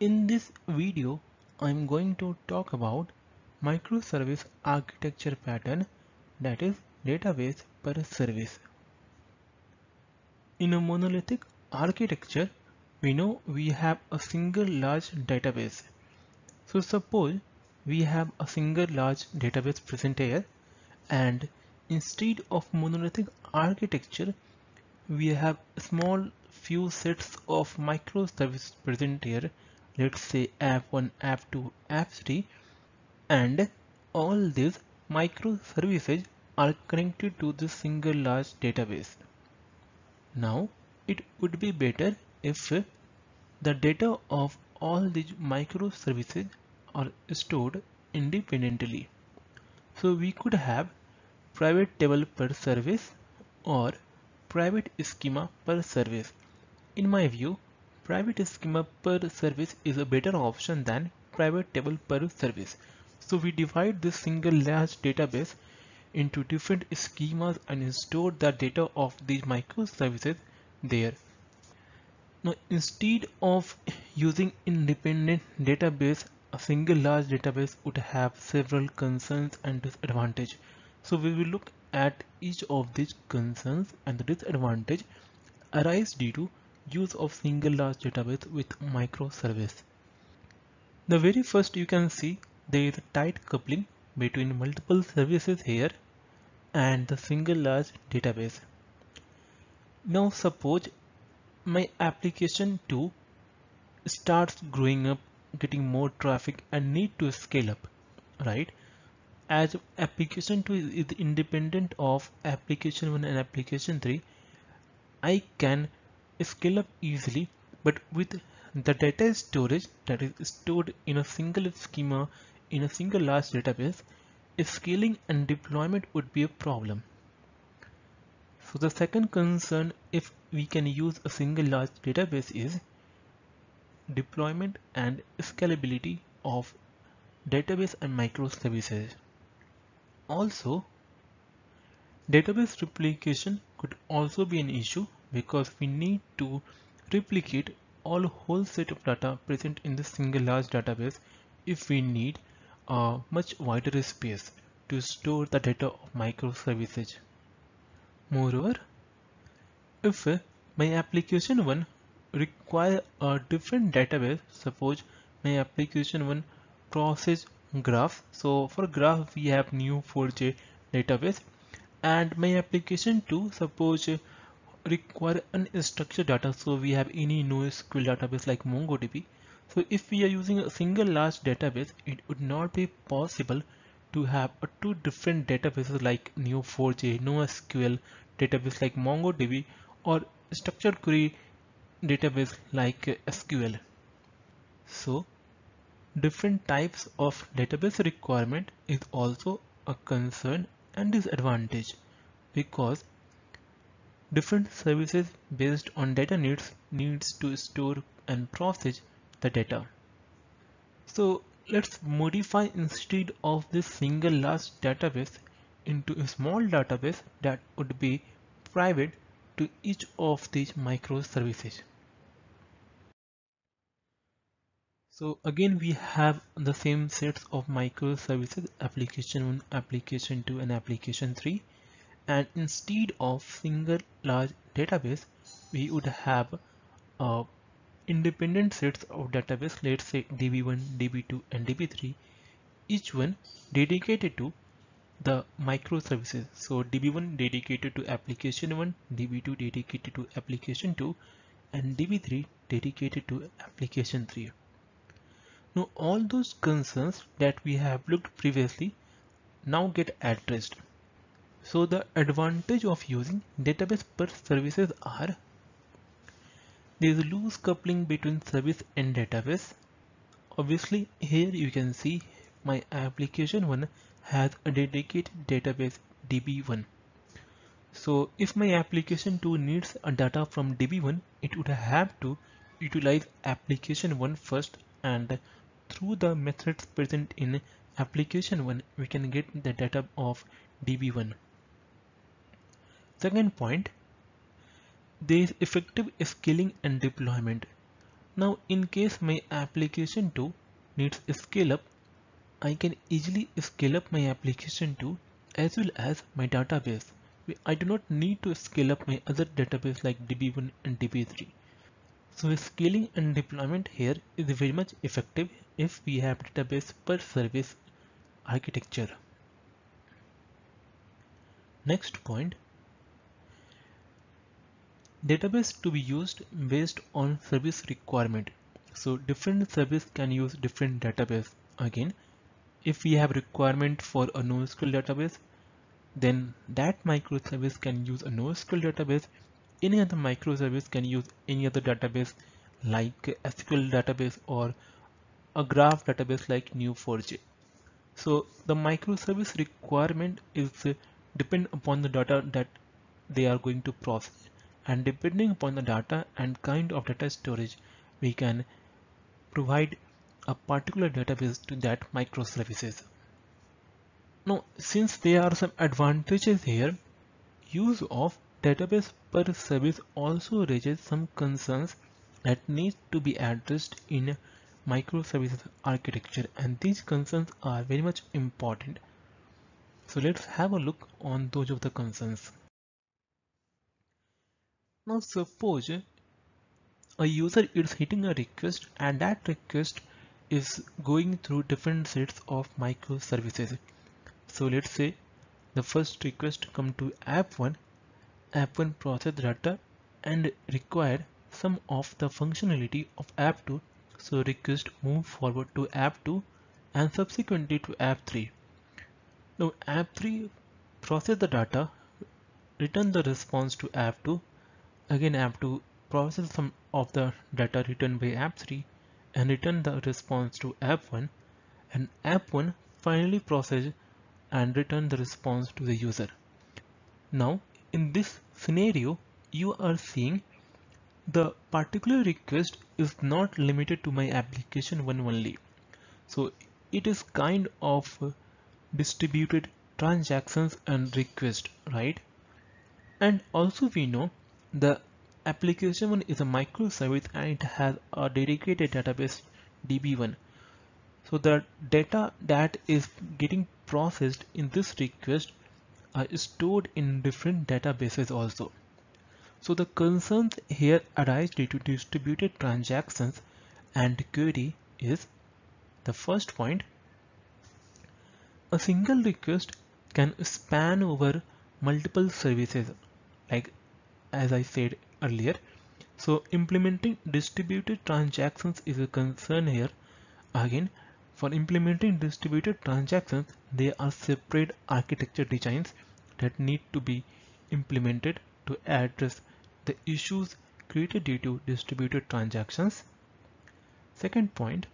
In this video, I'm going to talk about microservice architecture pattern, that is database per service. In a monolithic architecture, we know we have a single large database. So suppose we have a single large database present here, and instead of monolithic architecture, we have small few sets of microservices present here. Let's say app1, app2, app3, and all these microservices are connected to this single large database. Now, it would be better if the data of all these microservices are stored independently. So we could have private table per service or private schema per service. In my view, private schema per service is a better option than private table per service. So we divide this single large database into different schemas and store the data of these microservices there. Now, instead of using independent database, a single large database would have several concerns and disadvantages. So we will look at each of these concerns and the disadvantage arise due to use of single large database with microservice. The very first, you can see there is a tight coupling between multiple services here and the single large database. Now suppose my application 2 starts growing up, getting more traffic and need to scale up, right? As application 2 is independent of application 1 and application 3, I can scale up easily, but with the data storage that is stored in a single schema in a single large database, scaling and deployment would be a problem. So the second concern, if we can use a single large database, is deployment and scalability of database and microservices. Also, database replication could also be an issue, because we need to replicate all whole set of data present in the single large database if we need a much wider space to store the data of microservices. Moreover, if my application 1 requires a different database, suppose my application 1 processes graphs. So for graph we have Neo4j database, and my application 2 suppose require unstructured data, so we have any NoSQL database like MongoDB. So if we are using a single large database, it would not be possible to have two different databases like Neo4j, NoSQL database like MongoDB, or structured query database like SQL. So different types of database requirement is also a concern and disadvantage, because different services based on data needs to store and process the data. So let's modify instead of this single large database into a small database that would be private to each of these microservices. So again we have the same sets of microservices, application 1, application 2 and application 3. And instead of single large database, we would have independent sets of database, let's say DB1, DB2 and DB3, each one dedicated to the microservices. So DB1 dedicated to application 1, DB2 dedicated to application 2 and DB3 dedicated to application 3. Now all those concerns that we have looked previously now get addressed. So the advantage of using database per services are: there is loose coupling between service and database. Obviously here you can see my application 1 has a dedicated database DB1. So if my application 2 needs a data from DB1, it would have to utilize application 1 first, and through the methods present in application 1 we can get the data of DB1. Second point, there is effective scaling and deployment. Now in case my application 2 needs scale up, I can easily scale up my application 2 as well as my database. I do not need to scale up my other database like DB1 and DB3. So scaling and deployment here is very much effective if we have database per service architecture. Next point, database to be used based on service requirement. So different service can use different database. Again, if we have requirement for a NoSQL database, then that microservice can use a NoSQL database. Any other microservice can use any other database like SQL database or a graph database like Neo4j. So the microservice requirement is depend upon the data that they are going to process, and depending upon the data and kind of data storage, we can provide a particular database to that microservices. Now, since there are some advantages here, use of database per service also raises some concerns that need to be addressed in microservices architecture, and these concerns are very much important. So let's have a look on those of the concerns. Now suppose a user is hitting a request, and that request is going through different sets of microservices. So let's say the first request come to app1. App1 process data and require some of the functionality of app2. So request move forward to app2 and subsequently to app3. Now app3 process the data, return the response to app2. Again app2 process some of the data returned by app3 and return the response to app1, and app1 finally process and return the response to the user. Now in this scenario, you are seeing the particular request is not limited to my application 1 only. So it is kind of distributed transactions and request, right? And also we know the application 1 is a microservice and it has a dedicated database DB1. So the data that is getting processed in this request are stored in different databases also. So the concerns here arise due to distributed transactions and query is the first point. A single request can span over multiple services, like as I said earlier. So implementing distributed transactions is a concern here. Again, for implementing distributed transactions, there are separate architecture designs that need to be implemented to address the issues created due to distributed transactions. Second point,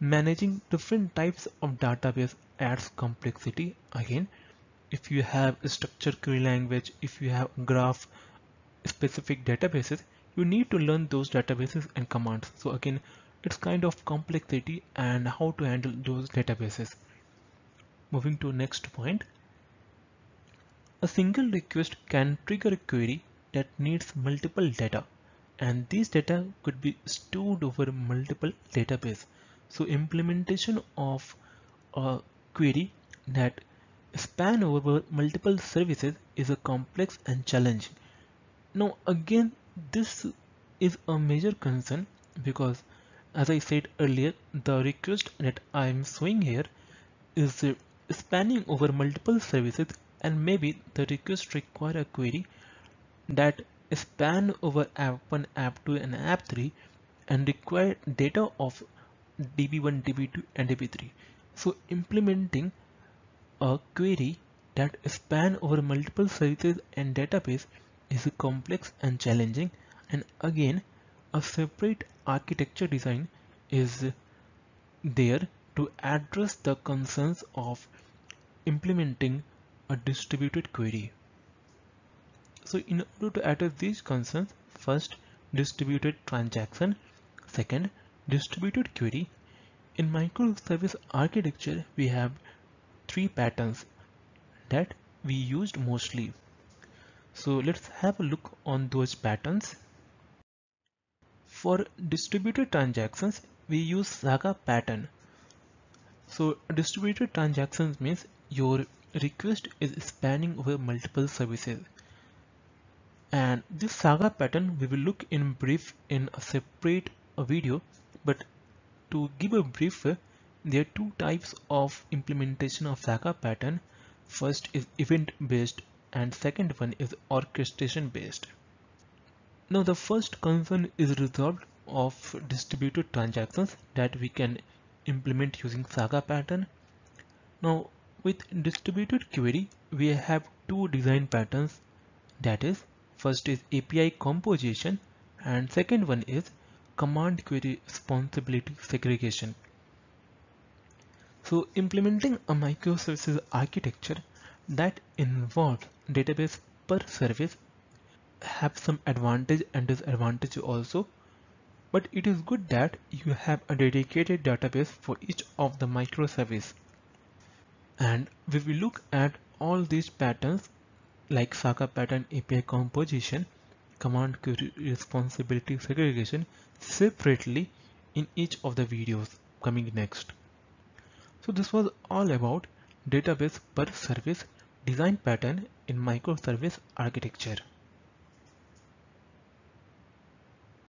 managing different types of database adds complexity. Again, if you have a structured query language, if you have graph specific databases, you need to learn those databases and commands. So again, it's kind of complexity and how to handle those databases. Moving to next point, a single request can trigger a query that needs multiple data, and these data could be stored over multiple databases. So implementation of a query that span over multiple services is a complex and challenging. Now again, this is a major concern because, as I said earlier, the request that I am showing here is spanning over multiple services, and maybe the request requires a query that span over app1, app2 and app3 and require data of DB1, DB2 and DB3. So implementing a query that span over multiple services and database is complex and challenging, and again a separate architecture design is there to address the concerns of implementing a distributed query. So in order to address these concerns, first, distributed transaction, second, distributed query. In microservice architecture, we have three patterns that we used mostly. So let's have a look on those patterns. For distributed transactions, we use saga pattern. So distributed transactions means your request is spanning over multiple services. And this saga pattern we will look in brief in a separate video, but to give a brief, there are two types of implementation of saga pattern. First is event based and second one is orchestration based. Now the first concern is resolved of distributed transactions that we can implement using saga pattern. Now with distributed query we have two design patterns, that is, first is API composition and second one is command query responsibility segregation. So implementing a microservices architecture that involves database per service have some advantage and disadvantage also, but it is good that you have a dedicated database for each of the microservice. And we will look at all these patterns like saga pattern, API composition, command query responsibility segregation separately in each of the videos coming next. So this was all about database per service design pattern in microservice architecture.